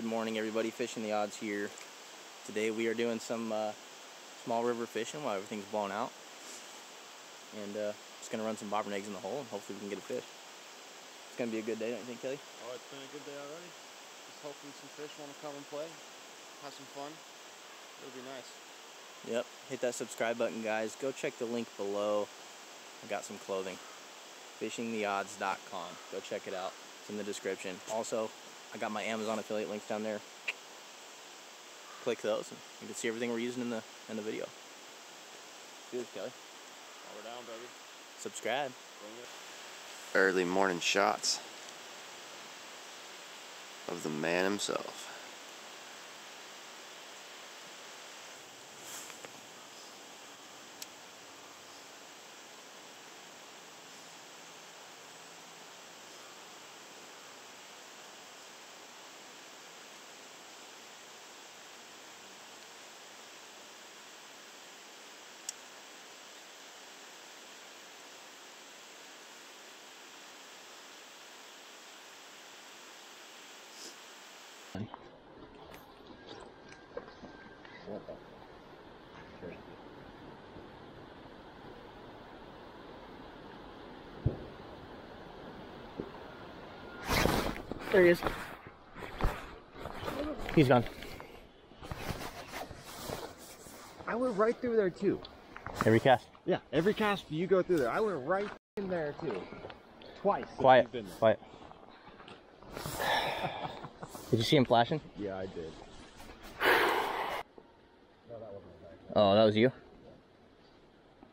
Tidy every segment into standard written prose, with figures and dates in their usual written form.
Good morning, everybody. Fishing the Odds here. Today we are doing some small river fishing while everything's blown out, and just gonna run some bobber eggs in the hole and hopefully we can get a fish. It's gonna be a good day, don't you think, Kelly? Oh, it's been a good day already. Just hoping some fish want to come and play, have some fun. It'll be nice. Yep. Hit that subscribe button, guys. Go check the link below. I got some clothing. Fishingtheodds.com. Go check it out. It's in the description. Also, I got my Amazon affiliate links down there. Click those and you can see everything we're using in the video. Good, Kelly. While we're down, baby. Subscribe. Early morning shots of the man himself. There he is. He's gone. I went right through there too. Every cast? Yeah, every cast you go through there. I went right in there too. Twice. Quiet. Been there. Quiet. Did you see him flashing? Yeah, I did. No, that wasn't a backpack. Oh, that was you? Yeah.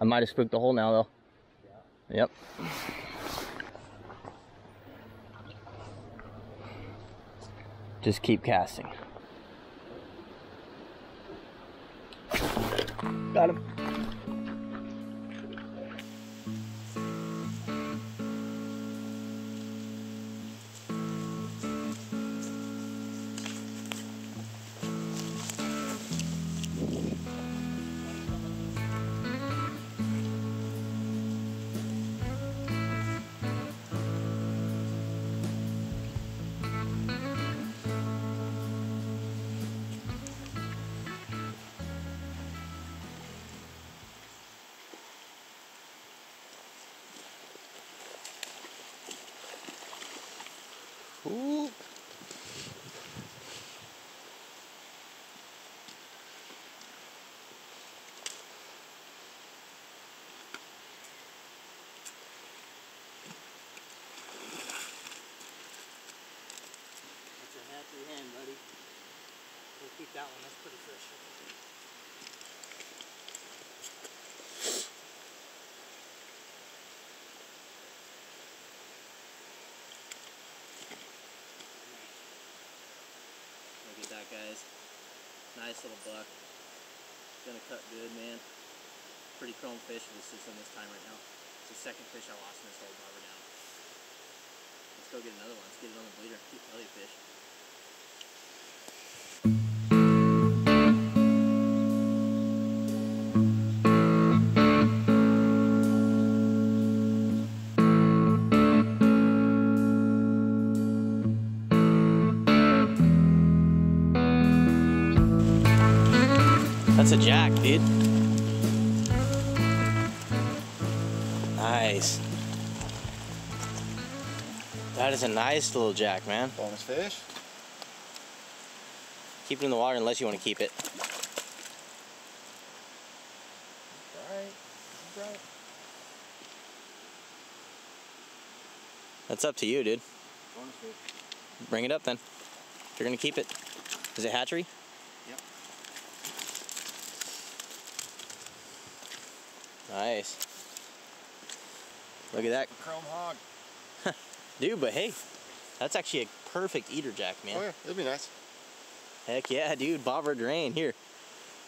I might have spooked the hole now, though. Yeah. Yep. Just keep casting. Got him. Ooh. That's a happy hand, buddy. We'll keep that one. That's pretty fresh. Look at that, guys. Nice little buck. It's gonna cut good, man. Pretty chrome fish in the system this time right now. It's the second fish I lost in this whole bobber down. Let's go get another one. Let's get it on the bleeder. Keep belly fish. That's a jack, dude. Nice. That is a nice little jack, man. Bonus fish. Keep it in the water unless you want to keep it. Alright. Right. That's up to you, dude. Bonus fish. Bring it up then. If you're going to keep it. Is it hatchery? Yep. Nice. Look at that. Chrome hog. Dude, but hey, that's actually a perfect eater jack, man. Oh yeah, it'll be nice. Heck yeah, dude. Bobber drain. Here.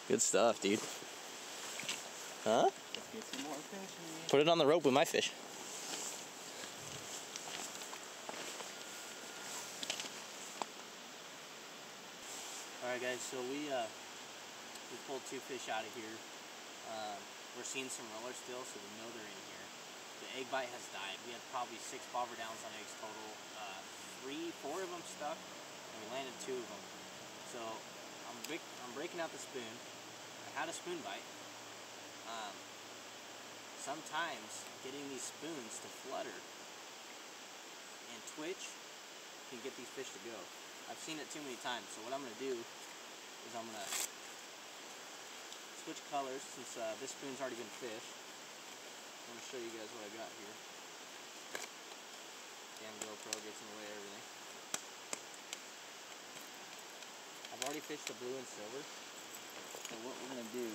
Good stuff, dude. Huh? Let's get some more fish. Put it on the rope with my fish. Alright, guys, so we pulled two fish out of here. We're seeing some rollers still, so we know they're in here. The egg bite has died. We had probably 6 bobber downs on eggs total. stuck, and we landed two of them. So I'm breaking out the spoon. I had a spoon bite. Sometimes getting these spoons to flutter and twitch can get these fish to go. I've seen it too many times. So what I'm going to do is I'm going to switch colors since this spoon's already been fished. I'm going to show you guys what I got here. Damn GoPro gets in the way of everything. I've already fished the blue and silver. So what we're going to do,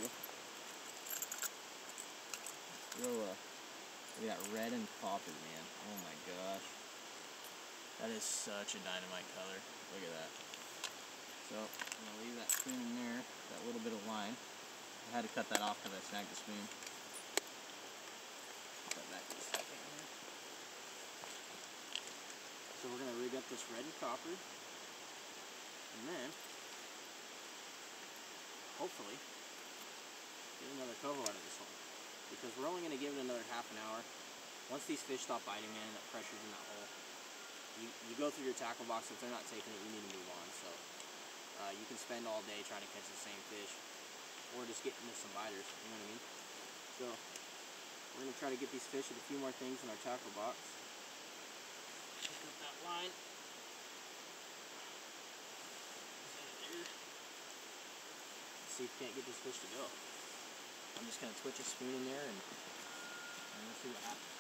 we got red and copper, man. Oh my gosh. That is such a dynamite color. Look at that. So I'm going to leave that spoon in there, that little bit of line. I had to cut that off because I snagged the spoon. Put that back in a second here. So we're going to rig up this red and copper. And then, hopefully, get another coho out of this hole. Because we're only going to give it another half an hour. Once these fish stop biting, man, that pressure's in that hole. You go through your tackle box. If they're not taking it, you need to move on. So you can spend all day trying to catch the same fish, or just get into some biters. You know what I mean? So we're gonna try to get these fish with a few more things in our tackle box. Pick up that line. See if you can't get these fish to go. I'm just gonna twitch a spoon in there and we'll see what happens.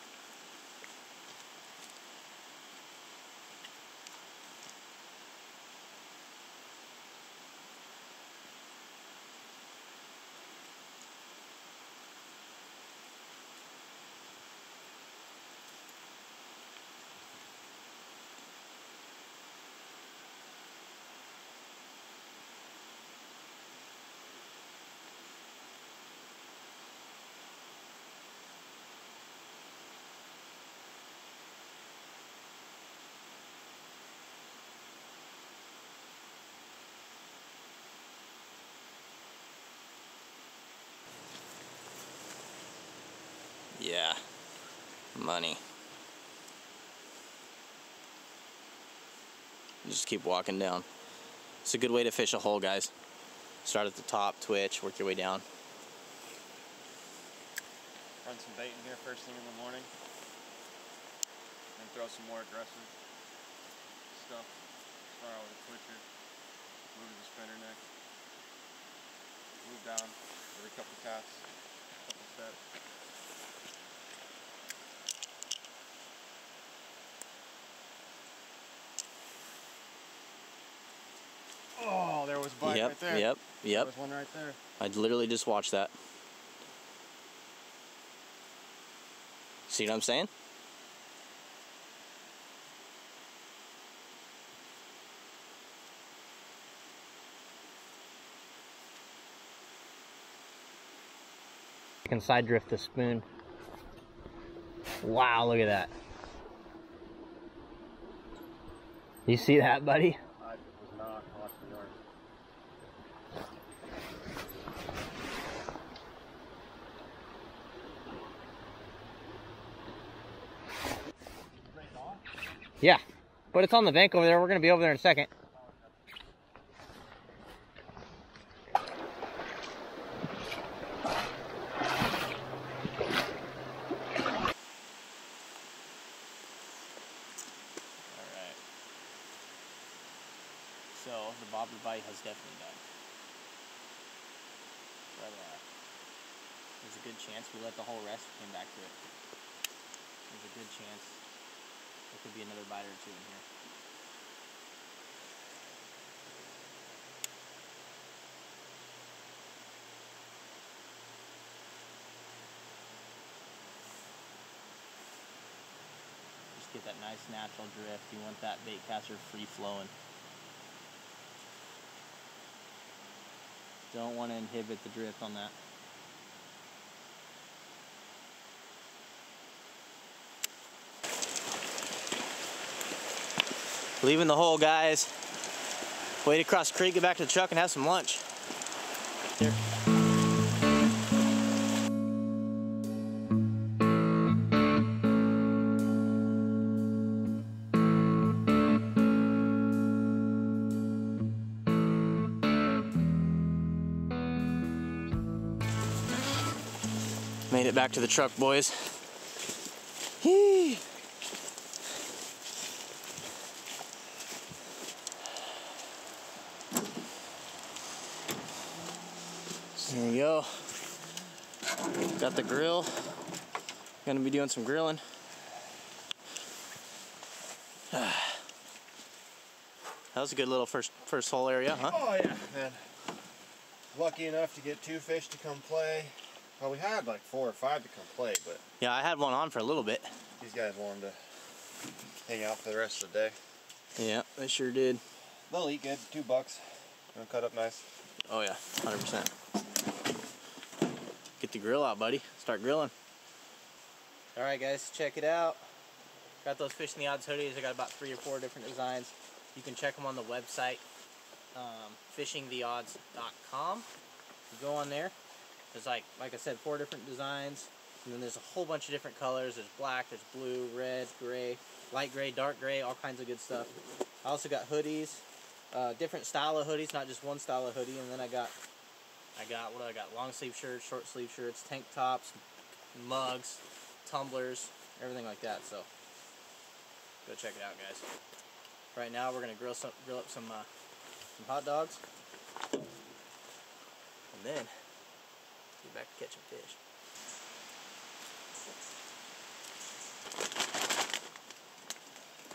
Yeah, money. Just keep walking down. It's a good way to fish a hole, guys. Start at the top, twitch, work your way down. Run some bait in here first thing in the morning. And throw some more aggressive stuff. Start out with a twitcher. Move to the spinner neck. Move down every couple casts, couple steps. Oh, there was a bite right there. Yep. There was one right there. I literally just watched that. See what I'm saying? I can side drift the spoon. Wow, look at that. You see that, buddy? Yeah, but it's on the bank over there. We're going to be over there in a second. Alright. So, the bobber bite has definitely done. But, there's a good chance we let the whole rest came back to it. There's a good chance there could be another bite or two in here. Just get that nice natural drift. You want that bait caster free flowing. Don't want to inhibit the drift on that. Leaving the hole, guys. Wait across the creek, get back to the truck and have some lunch. Here. Made it back to the truck, boys. Whee! So there we go. Got the grill. Gonna be doing some grilling. That was a good little first hole area, huh? Oh yeah, man. Lucky enough to get two fish to come play. Well, we had like 4 or 5 to come play, but... Yeah, I had one on for a little bit. These guys wanted to hang out for the rest of the day. Yeah, they sure did. They'll eat good, $2. They'll cut up nice. Oh yeah, 100%. Get the grill out, buddy. Start grilling. Alright guys, check it out. Got those Fishing the Odds hoodies. I got about 3 or 4 different designs. You can check them on the website, fishingtheodds.com. You go on there. There's like I said, 4 different designs, and then there's a whole bunch of different colors. There's black, there's blue, red, gray, light gray, dark gray, all kinds of good stuff. I also got hoodies, different style of hoodies, not just one style of hoodie. And then I got what do I got? Long sleeve shirts, short sleeve shirts, tank tops, mugs, tumblers, everything like that. So go check it out, guys. Right now we're gonna grill up some hot dogs, and then get back to catching fish.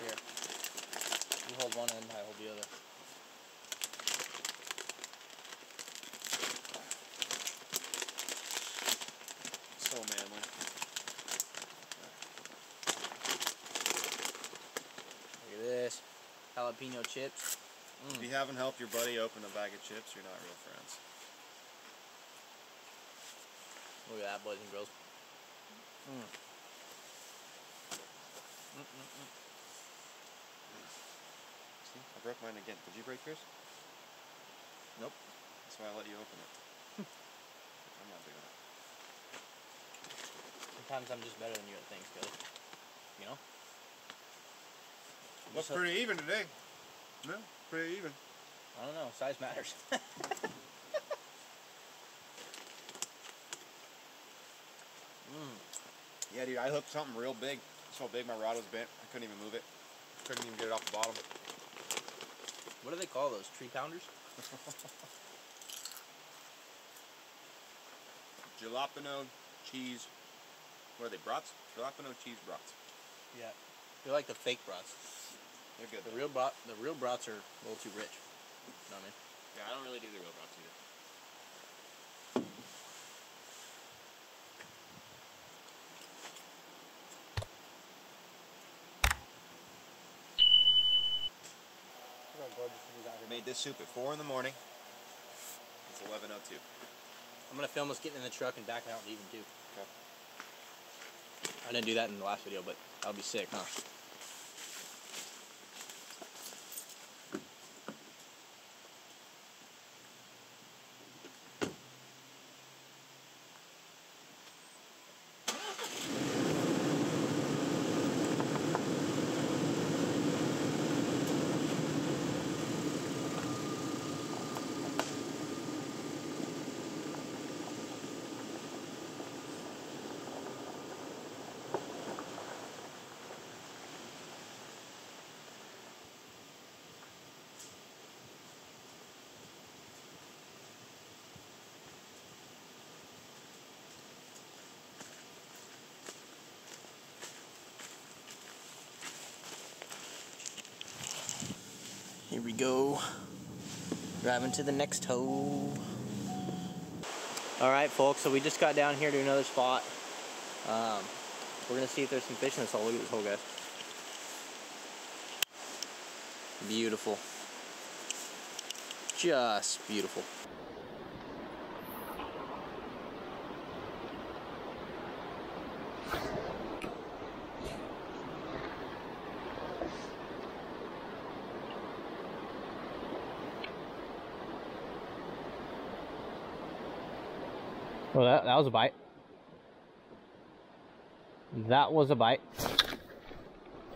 Here, you hold one end, I hold the other. So manly. Look at this, jalapeno chips. Mm. If you haven't helped your buddy open a bag of chips, you're not real friends. Look at that, boys and girls. Mm. Mm-mm-mm. See, I broke mine again. Did you break yours? Nope. That's why I let you open it. I'm not doing it. Sometimes I'm just better than you at things, guys. You know? Looks pretty even today. No, pretty even. I don't know. Size matters. Yeah, dude, I hooked something real big. So big my rod was bent. I couldn't even move it. Couldn't even get it off the bottom. What do they call those? Tree pounders? Jalapeno cheese. What are they, brats? Jalapeno cheese brats. Yeah. They're like the fake brats. They're good. The real brats are a little too rich. You know what I mean? Yeah, I don't really do the real brats either. I made this soup at 4 in the morning. It's 11:02. I'm going to film us getting in the truck and backing out and eating too. Okay. I didn't do that in the last video, but I'll be sick, huh? Here we go, driving to the next hole. All right, folks, so we just got down here to another spot. We're gonna see if there's some fish in this hole. Look at this hole, guys. Beautiful, just beautiful. Well, that was a bite. That was a bite.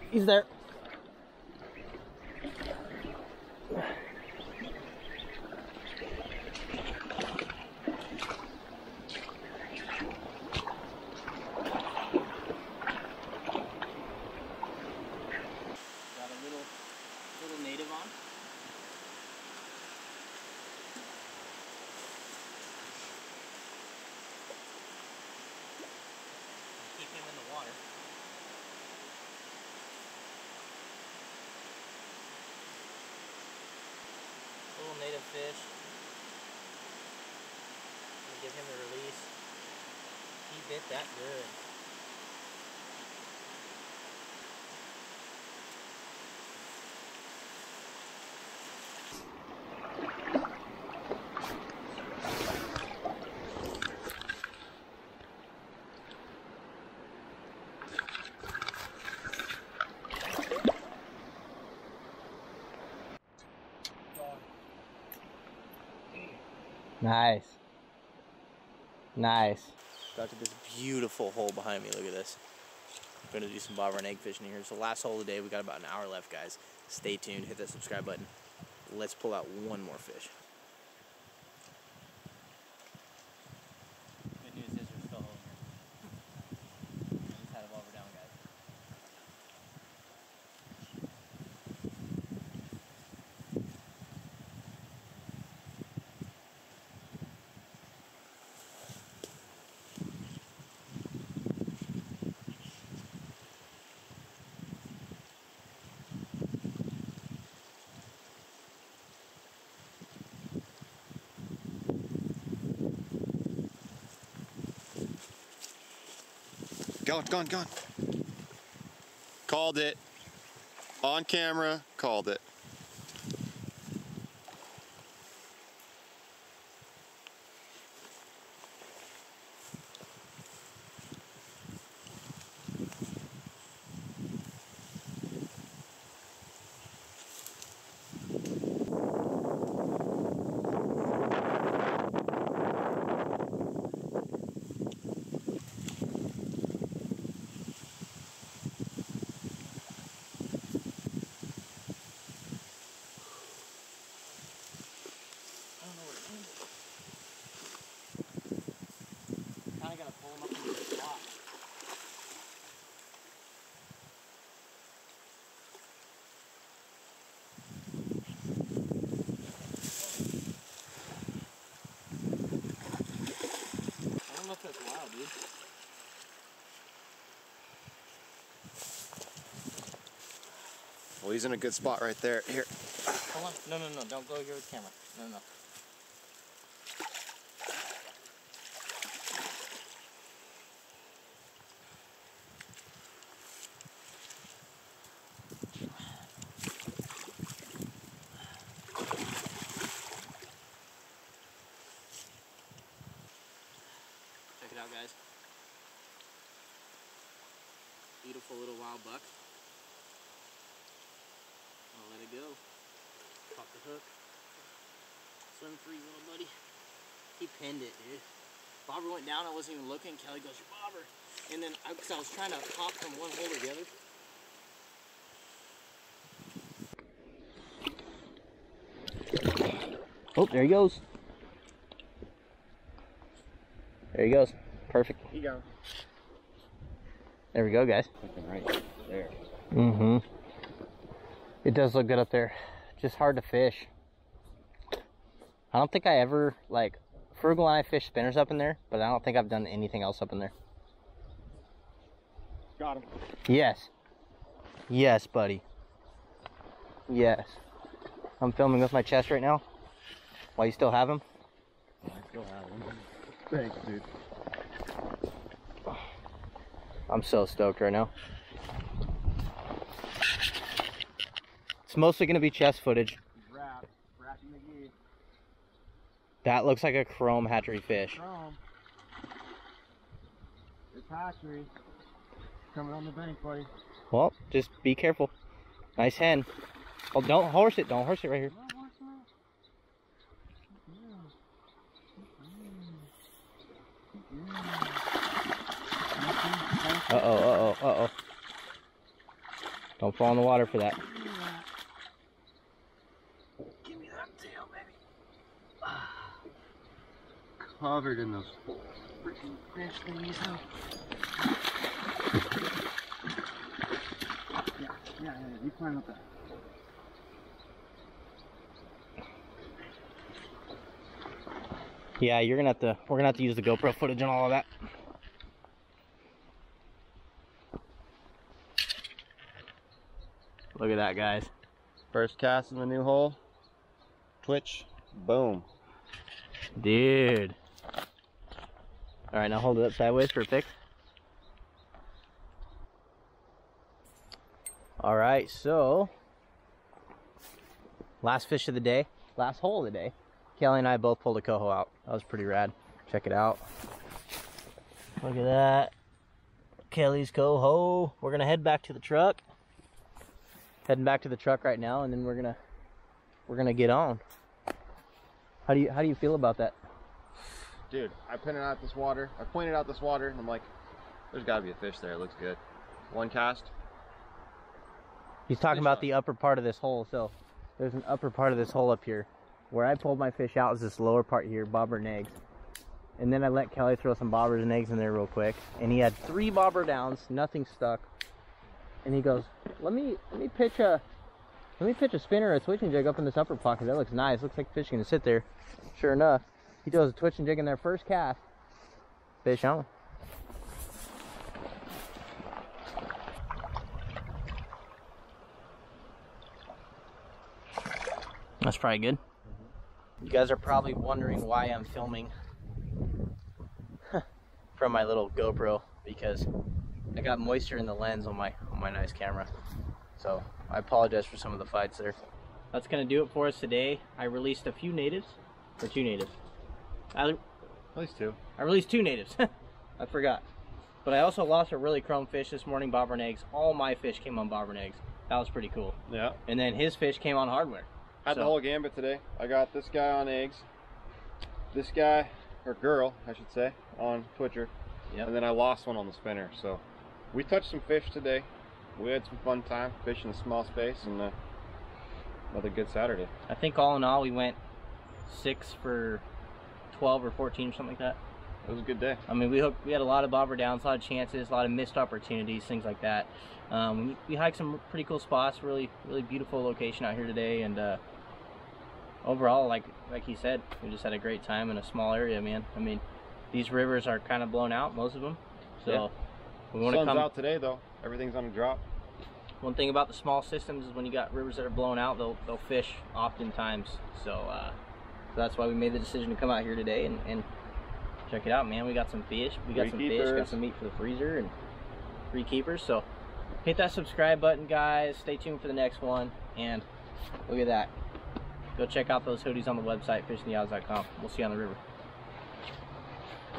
He's there. native fish. Give him a release. He bit that good. Nice. Nice. Got to this beautiful hole behind me. Look at this. I'm going to do some bobber and egg fishing here. It's the last hole of the day. We got about an hour left, guys. Stay tuned. Hit that subscribe button. Let's pull out one more fish. Good news is there's still a hole in here. I just had a bobber down, guys. Gone. Called it. On camera, called it. Well, he's in a good spot right there. Here. Hold on. No, don't go here with the camera. No. Check it out, guys. Beautiful little wild buck. I'll let it go. Pop the hook. Swim free, little buddy. He pinned it, dude. Bobber went down. I wasn't even looking. Kelly goes, your bobber. And then, because I was trying to pop from one hole to the other. Oh, there he goes. There he goes. Perfect. Here you go. There we go, guys. Looking right there. Mm-hmm. It does look good up there. Just hard to fish. I don't think I ever, like, Frugal and I fish spinners up in there, but I don't think I've done anything else up in there. Got him. Yes. Yes, buddy. Yes. I'm filming with my chest right now. While you still have him? I still have him. Thanks, dude. I'm so stoked right now. Mostly going to be chest footage. That looks like a chrome hatchery fish. Chrome. It's hatchery. Coming on the bank, buddy. Well, just be careful. Nice hen. Oh, don't horse it. Don't horse it right here. Uh-oh. Don't fall in the water for that. Covered in those freaking fish thingies, though. Yeah. You climb up that. Yeah, you're gonna have to. We're gonna have to use the GoPro footage and all of that. Look at that, guys. First cast in the new hole. Twitch. Boom. Dude. All right, now hold it up sideways for a pick. All right, so last fish of the day, last hole of the day. Kelly and I both pulled a coho out. That was pretty rad. Check it out. Look at that. Kelly's coho. We're gonna head back to the truck. Heading back to the truck right now, and then we're gonna get on. How do you feel about that? Dude, I pointed out this water. I pointed out this water, and I'm like, there's gotta be a fish there. It looks good. One cast. He's talking about the upper part of this hole, so there's an upper part of this hole up here. Where I pulled my fish out is this lower part here, bobber and eggs. And then I let Kelly throw some bobbers and eggs in there real quick. And he had 3 bobber downs, nothing stuck. And he goes, let me pitch a spinner or a twitching jig up in this upper pocket. That looks nice. Looks like fish is gonna sit there. Sure enough, he throws a twitching jig in there first cast. Fish on. That's probably good. You guys are probably wondering why I'm filming from my little GoPro, because I got moisture in the lens on my nice camera. So I apologize for some of the fights there. That's gonna do it for us today. I released a few natives, or 2 natives. At least 2. I released 2 natives. I forgot. But I also lost a really chrome fish this morning, bobber and eggs. All my fish came on bobber and eggs. That was pretty cool. Yeah. And then his fish came on hardware. I had the whole gambit today. I got this guy on eggs, this guy, or girl, I should say, on twitcher, yep. And then I lost one on the spinner. So we touched some fish today. We had some fun time fishing a small space, and another good Saturday. I think all in all we went 6 for 12 or 14, something like that. It was a good day. I mean, we had a lot of bobber downs, a lot of chances, a lot of missed opportunities, things like that. We hiked some pretty cool spots, really beautiful location out here today, and overall, like he said, we just had a great time in a small area, man. I mean, these rivers are kind of blown out, most of them. So yeah. We want to come out today, though. Everything's on a drop. One thing about the small systems is when you got rivers that are blown out, they'll fish oftentimes. So, so that's why we made the decision to come out here today and check it out, man. We got some fish. We got some fish. Got some meat for the freezer and 3 keepers. So hit that subscribe button, guys. Stay tuned for the next one. And look at that. Go check out those hoodies on the website, fishingtheodds.com. We'll see you on the river.